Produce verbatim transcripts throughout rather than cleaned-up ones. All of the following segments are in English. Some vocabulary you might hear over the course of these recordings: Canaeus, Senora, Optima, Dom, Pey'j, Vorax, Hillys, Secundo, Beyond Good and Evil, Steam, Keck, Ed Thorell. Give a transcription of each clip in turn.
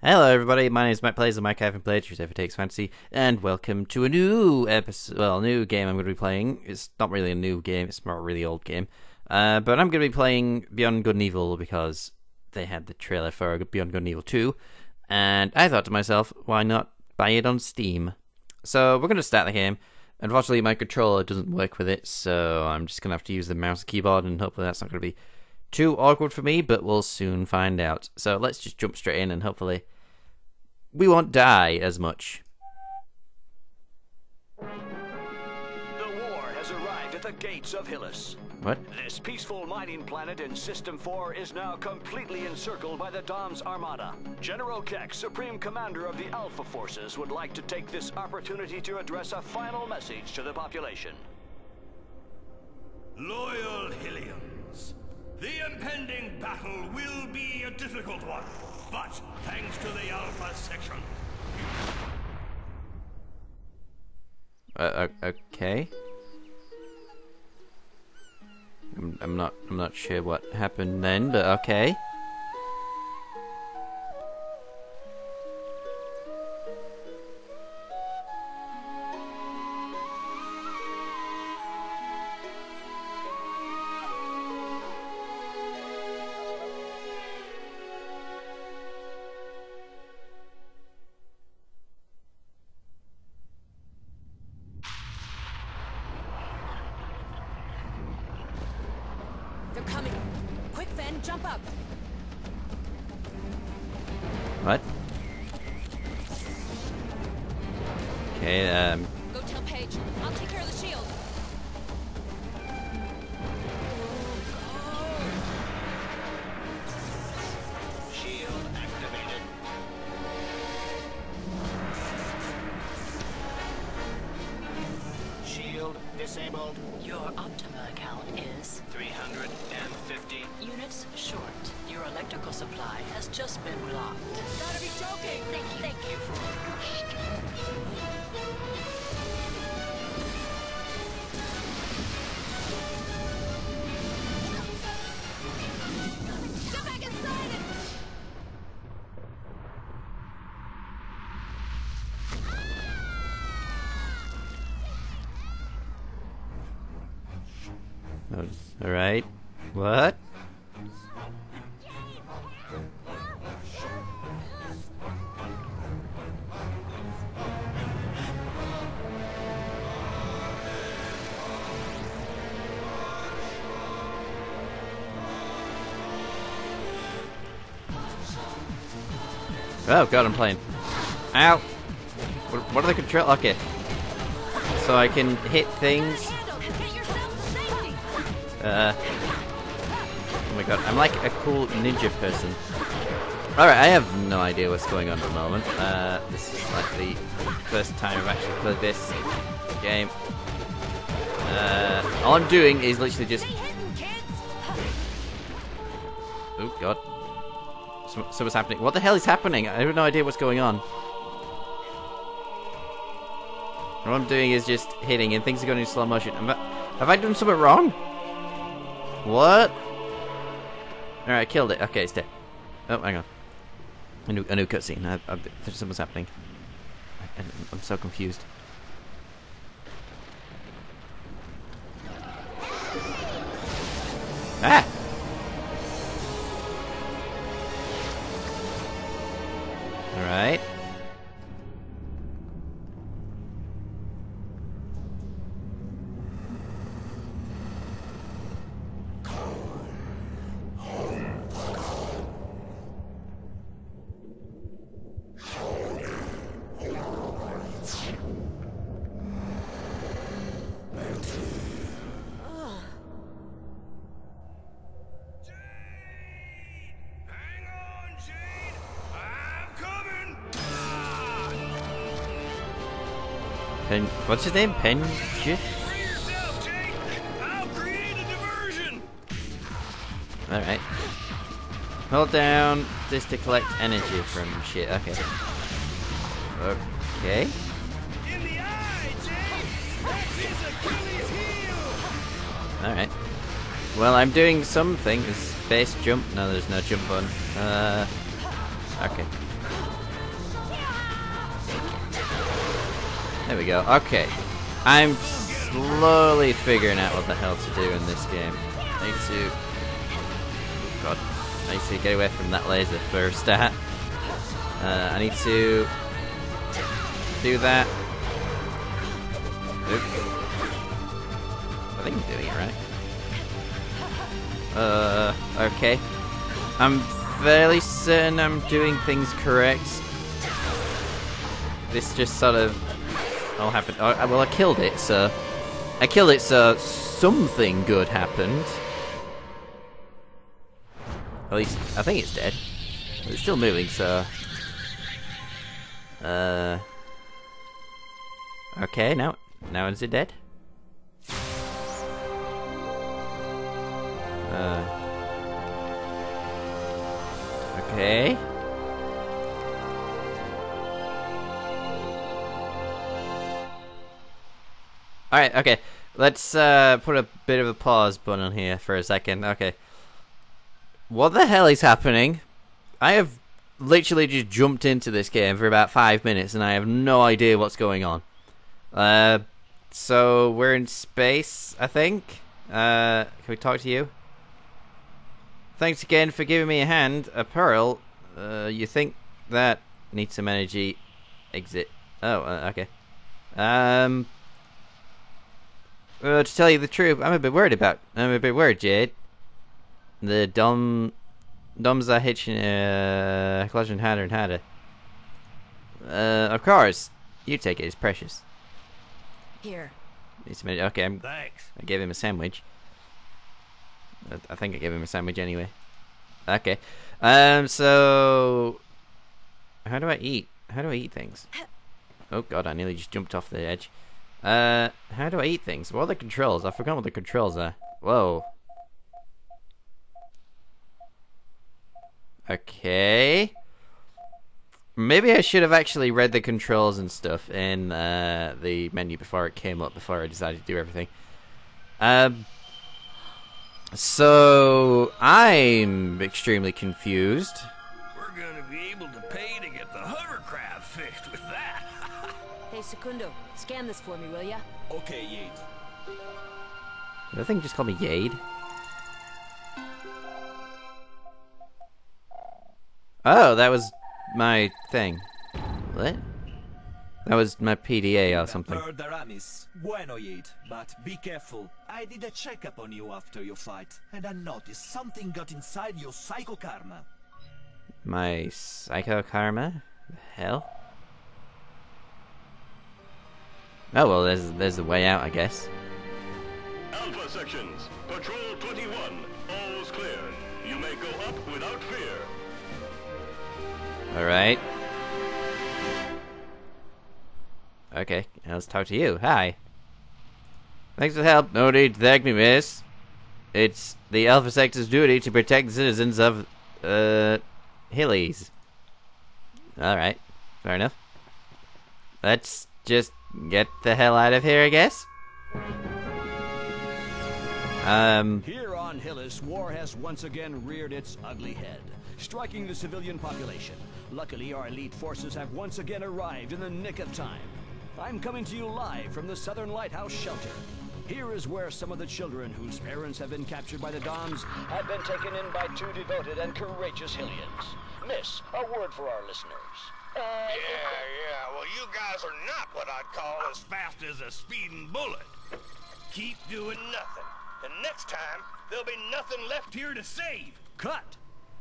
Hello everybody, my name is Mike Plays and Mike Having Played If It Takes Fantasy, and welcome to a new episode, well, new game I'm going to be playing. It's not really a new game, it's not a really old game, uh, but I'm going to be playing Beyond Good and Evil because they had the trailer for Beyond Good and Evil two, and I thought to myself, why not buy it on Steam? So we're going to start the game. Unfortunately my controller doesn't work with it, so I'm just going to have to use the mouse and keyboard, and hopefully that's not going to be too awkward for me, but we'll soon find out. So let's just jump straight in and hopefully we won't die as much. The war has arrived at the gates of Hillys. What? This peaceful mining planet in System four is now completely encircled by the Dom's armada. General Keck, Supreme Commander of the Alpha Forces, would like to take this opportunity to address a final message to the population. Loyal Hillians, the impending battle will be a difficult one, but thanks to the Alpha Section. Uh, okay. I'm, I'm not, I'm not sure what happened then, but okay. What? Okay, um... go tell Pey'j. I'll take care of the shield. Go. Shield activated. Shield disabled. Your Optima account is... three hundred fifty. Units short. Your electrical supply has just been blocked. You've gotta be joking! Thank you. Thank you for it. Get back inside it! Ah! All right. What? Oh god, I'm playing. Ow! What, what are the control? Okay. So I can hit things. Uh. Oh my god, I'm like a cool ninja person. Alright, I have no idea what's going on at the moment. Uh, this is like the first time I've actually played this game. Uh, all I'm doing is literally just... oh god. So, so what's happening? What the hell is happening? I have no idea what's going on. What I'm doing is just hitting and things are going in slow motion. Am I, have I done something wrong? What? Alright, killed it. Okay, it's dead. Oh, hang on. A new, a new cutscene. I, I, something's happening. I, I'm so confused. Ah! Alright. Pen, what's his name? Pey'j? Free yourself, Jake! I'll create a diversion! Alright. Hold down this to collect energy from shit. Okay. Okay. In the eye, Jake! That's his Achilles heel! Alright. Well, I'm doing something. Is space jump? No, there's no jump button. Uh. Okay. There we go. Okay. I'm slowly figuring out what the hell to do in this game. I need to... God. I need to get away from that laser for a start. Uh, I need to... do that. Oop. I think I'm doing it right. Uh, okay. I'm fairly certain I'm doing things correct. This just sort of all happened. Oh, well, I killed it, so I killed it, so something good happened. At least I think it's dead. But it's still moving, so uh, okay. Now, now is it dead? Uh, okay. Alright, okay. Let's uh, put a bit of a pause button on here for a second. Okay. What the hell is happening? I have literally just jumped into this game for about five minutes and I have no idea what's going on. Uh, so we're in space, I think. Uh, can we talk to you? Thanks again for giving me a hand, a pearl. Uh, you think that needs some energy? Exit. Oh, uh, okay. Um, uh, to tell you the truth, I'm a bit worried about. I'm a bit worried, Jade. The Dom, Doms are hitching, uh, clutching harder and harder. Uh, of course, you take it. It's precious. Here. It's a okay. I'm, Thanks. I gave him a sandwich. I think I gave him a sandwich anyway. Okay. Um, so... How do I eat? How do I eat things? Oh god, I nearly just jumped off the edge. Uh, how do I eat things? What are the controls? I forgot what the controls are. Whoa. Okay. Maybe I should have actually read the controls and stuff in uh, the menu before it came up, before I decided to do everything. Um... So I'm extremely confused. We're gonna be able to pay to get the hovercraft fixed with that. Hey Secundo, scan this for me, will ya? Okay, Yade. Did that thing just call me Yade? Oh, that was my thing. What? That was my P D A or something. Bueno, Yade, but be careful. I did a checkup on you after your fight, and I noticed something got inside your psycho karma. My psycho karma? The hell? Oh well, there's there's a way out, I guess. Alpha sections, patrol twenty-one. All's clear. You may go up without fear. All right. Okay, let's talk to you. Hi. Thanks for the help. No need to thank me, miss. It's the Alpha Sector's duty to protect the citizens of, uh, Hillys. Alright, fair enough. Let's just get the hell out of here, I guess? Um... Here on Hillys, war has once again reared its ugly head, striking the civilian population. Luckily, our elite forces have once again arrived in the nick of time. I'm coming to you live from the Southern Lighthouse shelter. Here is where some of the children whose parents have been captured by the Doms have been taken in by two devoted and courageous Hillians. Miss, a word for our listeners. Uh, yeah, yeah, well you guys are not what I'd call as fast as a speeding bullet. Keep doing nothing, and next time there'll be nothing left here to save. Cut!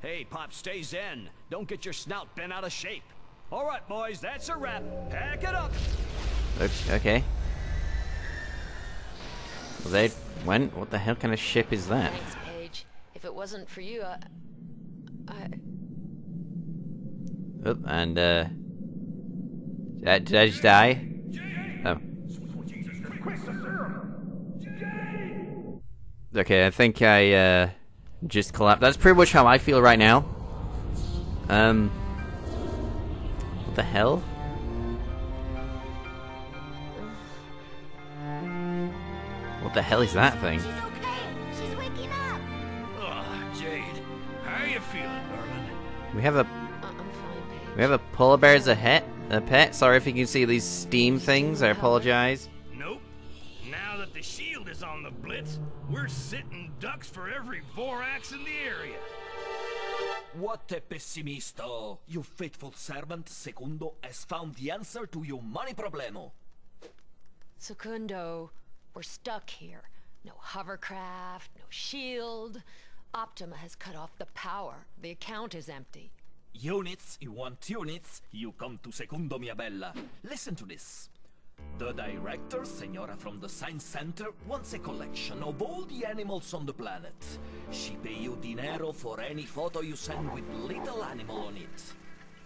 Hey, Pop, stay zen. Don't get your snout bent out of shape. All right, boys, that's a wrap. Pack it up. Oops, okay. Well, they went. What the hell kind of ship is that? Thanks, Pey'j. If it wasn't for you, I. I... Oh, and uh, did I, did I just die? Oh. Okay, I think I uh, just collapsed. That's pretty much how I feel right now. Um. What the hell? What the hell is that thing? She's okay. She's waking up. Oh, Jade, how are you feeling, darling? We have a. Uh, I'm fine, we have a polar bear's a head. a pet. Sorry if you can see these Steam things, I apologize. Nope. Now that the shield is on the blitz, we're sitting ducks for every Vorax in the area. What a pessimisto! You faithful servant, Secundo, has found the answer to your money problemo. Secundo, we're stuck here. No hovercraft, no shield. Optima has cut off the power. The account is empty. Units, you want units? You come to Secundo, mia bella. Listen to this. The director, Senora from the Science Center, wants a collection of all the animals on the planet. She pay you dinero for any photo you send with little animal on it.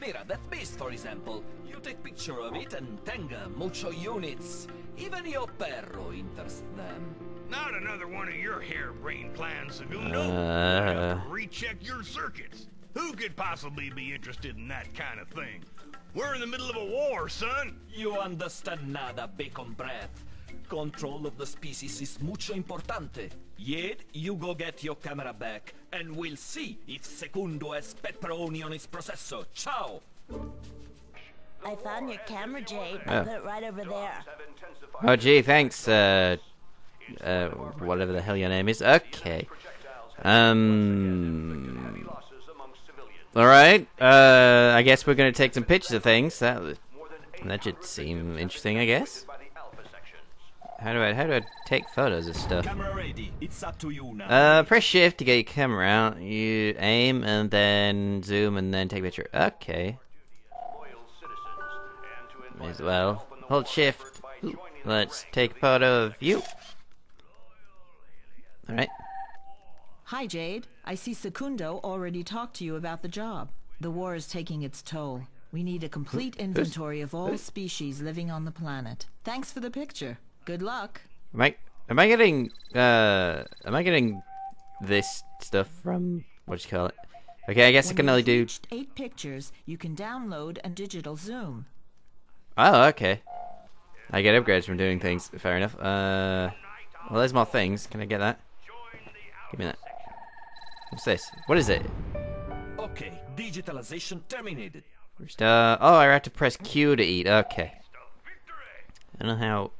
Mira, that beast, for example. You take picture of it and tenga, mucho units. Even your perro interests them. Not another one of your harebrained plans, Segundo. Uh... You have to recheck your circuits. Who could possibly be interested in that kind of thing? We're in the middle of a war, son! You understand nada, bacon bread. Control of the species is mucho importante. Yet, you go get your camera back, and we'll see if Secundo has pepperoni on his processor. Ciao! I found your camera, Jade. Oh. I put it right over there. Oh, gee, thanks, uh... Uh, whatever the hell your name is. Okay. Um... Alright, uh, I guess we're going to take some pictures of things. That, that should seem interesting, I guess. How do I, how do I take photos of stuff? Uh, press shift to get your camera out. You aim and then zoom and then take a picture. Okay. May as well. Hold shift. Ooh. Let's take a photo of you. Alright. Hi, Jade. I see Secundo already talked to you about the job. The war is taking its toll. We need a complete inventory of all species living on the planet. Thanks for the picture. Good luck. Am I, am I getting, uh, am I getting this stuff from, what do you call it? Okay, I guess I can only do... eight pictures, you can download and digital zoom. Oh, okay. I get upgrades from doing things. Fair enough. Uh, well, there's more things. Can I get that? Give me that. What's this? What is it? Okay, digitalization terminated. First, uh, oh, I have to press Q to eat. Okay. I don't know how.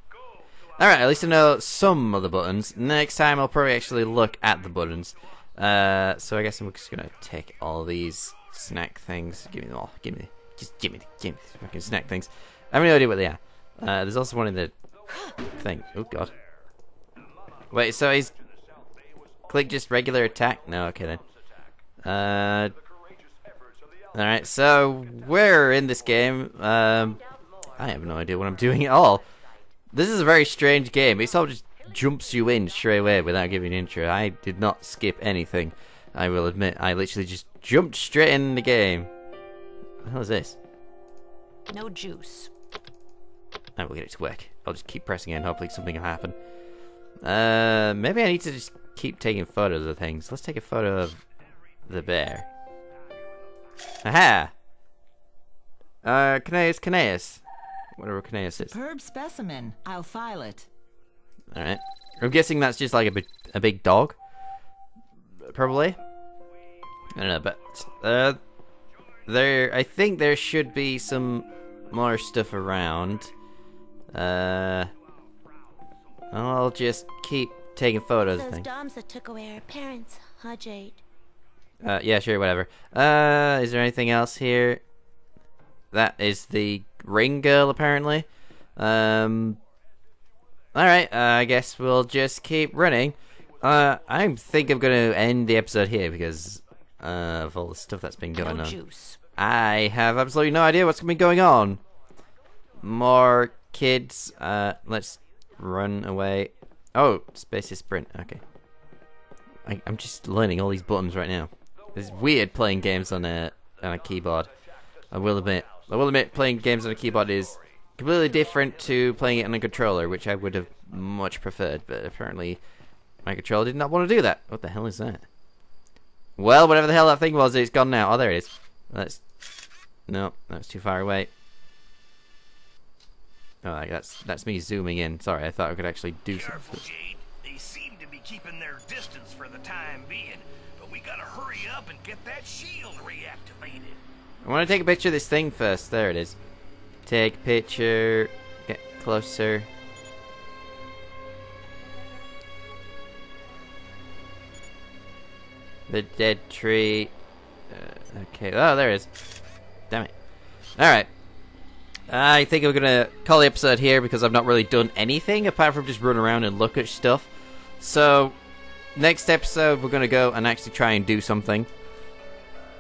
Alright, at least I know some of the buttons. Next time I'll probably actually look at the buttons. Uh, so I guess I'm just gonna take all these snack things. Give me them all. Give me. Just give me. Give me these fucking snack things. I have no idea what they are. Uh, there's also one in the thing. Oh god. Wait, so he's. Click just regular attack? No, okay then. Uh, Alright, so we're in this game. Um, I have no idea what I'm doing at all. This is a very strange game. It sort of just jumps you in straight away without giving an intro. I did not skip anything, I will admit. I literally just jumped straight in the game. What the hell is this? No juice. I will get it to work. I'll just keep pressing it and hopefully something will happen. Uh, maybe I need to just keep taking photos of things. Let's take a photo of the bear. Aha! Uh, Canaeus, Canaeus. Whatever Canaeus is. Superb specimen. I'll file it. Alright. I'm guessing that's just like a big, a big dog. Probably. I don't know, but... Uh, there... I think there should be some more stuff around. Uh... I'll just keep taking photos. Those doms that took away our parents, huh, Jade? Uh, yeah, sure, whatever. Uh, is there anything else here? That is the ring girl, apparently. Um, alright, uh, I guess we'll just keep running. Uh, I think I'm gonna end the episode here because uh, of all the stuff that's been going no on. Juice. I have absolutely no idea what's been going on. More kids. Uh, let's run away. Oh, space is sprint. Okay. I, I'm just learning all these buttons right now. It's weird playing games on a on a keyboard. I will admit. I will admit playing games on a keyboard is completely different to playing it on a controller, which I would have much preferred, but apparently my controller did not want to do that. What the hell is that? Well, whatever the hell that thing was, it's gone now. Oh, there it is. Let's... No, that's too far away. Oh, that's that's me zooming in. Sorry, I thought I could actually do Careful, something. Jade. They seem to be keeping their distance for the time being, but we gotta hurry up and get that shield reactivated. I want to take a picture of this thing first. There it is. Take picture. Get closer. The dead tree. Uh, okay. Oh, there it is. Damn it. Alright. I think I'm gonna call the episode here because I've not really done anything apart from just run around and look at stuff. So, next episode we're gonna go and actually try and do something.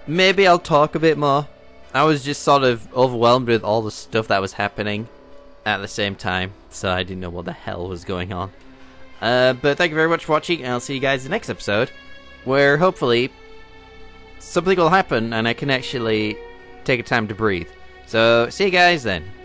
Maybe I'll talk a bit more. I was just sort of overwhelmed with all the stuff that was happening at the same time, so I didn't know what the hell was going on. Uh, but thank you very much for watching, and I'll see you guys in the next episode, where hopefully something will happen and I can actually take a time to breathe. So, see you guys then.